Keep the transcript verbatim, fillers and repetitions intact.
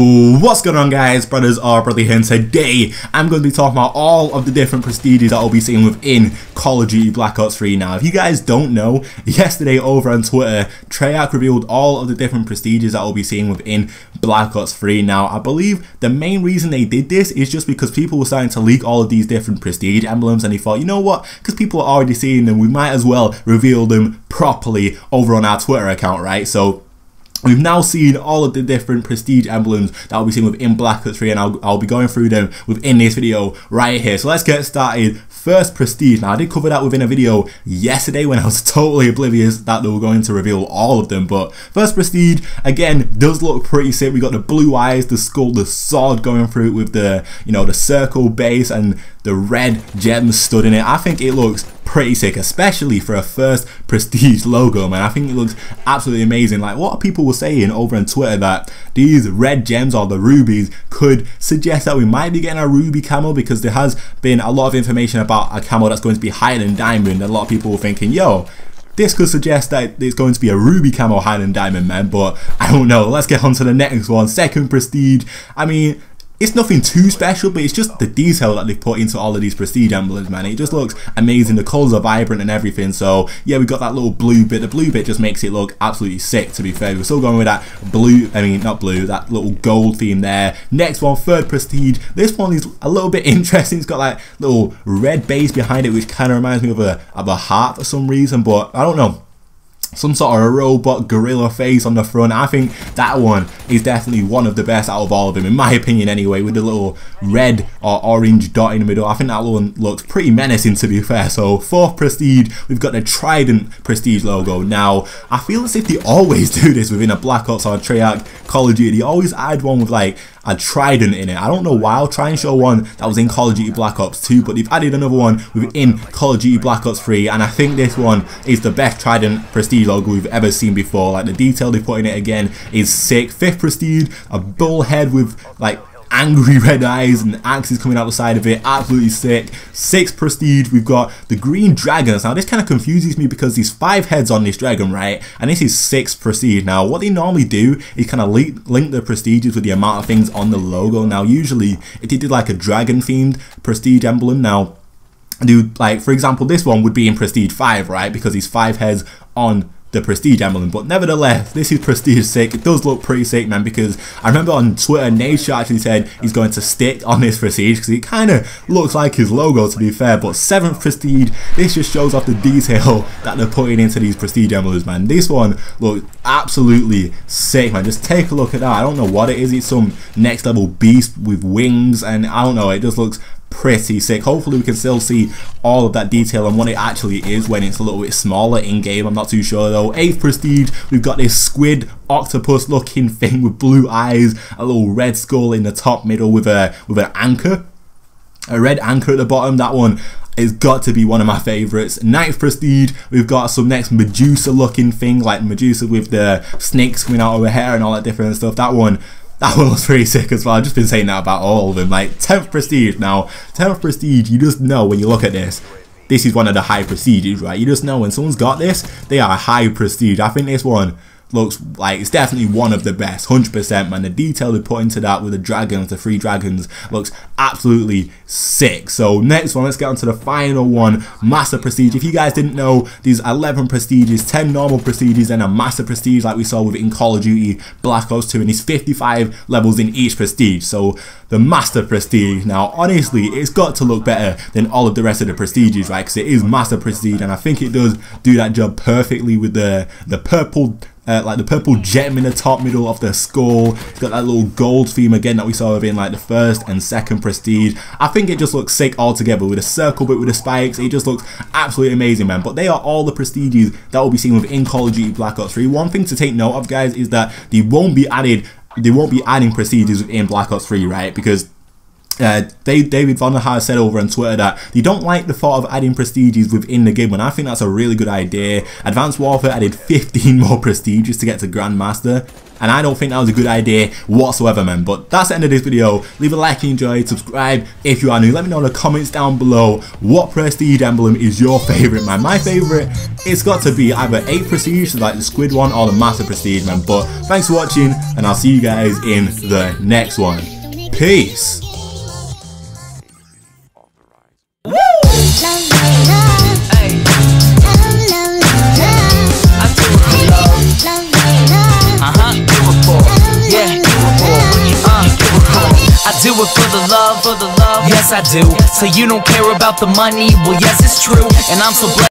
What's going on, guys? Brothers are Brother here, and today I'm going to be talking about all of the different prestiges that I'll be seeing within Call of Duty Black Ops three. Now, if you guys don't know, yesterday over on Twitter, Treyarch revealed all of the different prestiges that I'll be seeing within Black Ops three. Now, I believe the main reason they did this is just because people were starting to leak all of these different prestige emblems, and they thought, you know what, because people are already seeing them, we might as well reveal them properly over on our Twitter account, right? So we've now seen all of the different prestige emblems that I'll be seeing within Black Ops three, and I'll, I'll be going through them within this video right here. So let's get started. First, prestige. Now, I did cover that within a video yesterday when I was totally oblivious that they were going to reveal all of them, but first prestige, again, does look pretty sick. We got the blue eyes, the skull, the sword going through it with the, you know, the circle base and the red gems stood in it. I think it looks pretty sick, especially for a first prestige logo, man. I think it looks absolutely amazing. Like, what people were saying over on Twitter, that these red gems or the rubies could suggest that we might be getting a ruby camo, because there has been a lot of information about a camo that's going to be higher than diamond. A lot of people were thinking, yo, this could suggest that it's going to be a ruby camo higher than diamond, man. But I don't know. Let's get on to the next one. Second prestige. I mean, it's nothing too special, but it's just the detail that they've put into all of these prestige emblems, man. It just looks amazing. The colours are vibrant and everything. So, yeah, we got that little blue bit. The blue bit just makes it look absolutely sick, to be fair. We're still going with that blue, I mean, not blue, that little gold theme there. Next one, third prestige. This one is a little bit interesting. It's got like little red base behind it, which kind of reminds me of a, of a heart for some reason, but I don't know. Some sort of a robot gorilla face on the front. I think that one is definitely one of the best out of all of them, in my opinion anyway, with the little red or orange dot in the middle. I think that one looks pretty menacing, to be fair. So fourth prestige, we've got the Trident prestige logo. Now, I feel as if they always do this within a Black Ops or a Treyarch Call of Duty. They always add one with like a trident in it. I don't know why. I'll try and show one that was in Call of Duty Black Ops two, but they've added another one within Call of Duty Black Ops three, and I think this one is the best Trident prestige logo we've ever seen before. Like, the detail they put in it again is sick. Fifth prestige, a bull head with like angry red eyes and axes coming out the side of it. Absolutely sick. Sixth prestige, we've got the green dragons. Now, this kind of confuses me because there's five heads on this dragon, right? And this is sixth prestige. Now, what they normally do is kind of link, link the prestiges with the amount of things on the logo. Now, usually, if they did like a dragon themed prestige emblem, now, dude, like, for example, this one would be in prestige five, right? Because there's five heads on the prestige emblem. But nevertheless, this is prestige sick. It does look pretty sick, man, because I remember on Twitter, Nate actually said he's going to stick on this prestige because it kind of looks like his logo, to be fair. But seventh prestige, this just shows off the detail that they're putting into these prestige emblems, man. This one looks absolutely sick, man. Just take a look at that. I don't know what it is. It's some next level beast with wings, and I don't know, it just looks pretty sick. Hopefully we can still see all of that detail and what it actually is when it's a little bit smaller in game. I'm not too sure though. Eighth prestige, we've got this squid octopus looking thing with blue eyes, a little red skull in the top middle with a with an anchor, a red anchor at the bottom. That one, it's got to be one of my favourites. Ninth prestige, we've got some next Medusa looking thing, like Medusa with the snakes coming out of her hair and all that different stuff. That one That one was pretty sick as well. I've just been saying that about all of them. Like, tenth prestige. Now, tenth prestige, you just know when you look at this, this is one of the high prestiges, right? You just know when someone's got this, they are high prestige. I think this one looks like it's definitely one of the best, one hundred percent, man. The detail they put into that with the dragons, the three dragons, looks absolutely sick. So next one, let's get on to the final one, master prestige. If you guys didn't know, these eleven prestiges, ten normal prestiges and a master prestige like we saw within Call of Duty Black Ops two, and these fifty-five levels in each prestige. So the master prestige, now honestly, it's got to look better than all of the rest of the prestiges, right? Because it is master prestige, and I think it does do that job perfectly with the the purple Uh, like the purple gem in the top middle of the skull. It's got that little gold theme again that we saw within like the first and second prestige. I think it just looks sick altogether with a circle bit with the spikes. It just looks absolutely amazing, man. But they are all the prestiges that will be seen within Call of Duty Black Ops three. One thing to take note of, guys, is that they won't be added. They won't be adding prestiges within Black Ops three, right? Because Uh, David Vonderhaar said over on Twitter that they don't like the thought of adding prestiges within the game, and I think that's a really good idea. Advanced Warfare added fifteen more prestiges to get to Grandmaster, and I don't think that was a good idea whatsoever, man. But that's the end of this video. Leave a like if you enjoyed, subscribe if you are new. Let me know in the comments down below what prestige emblem is your favourite, man. My favourite, it's got to be either eight prestige, like the squid one, or the master prestige, man. But thanks for watching, and I'll see you guys in the next one. Peace. Do it for the love, for the love, yes I do. So you don't care about the money, well yes it's true, and I'm so blessed.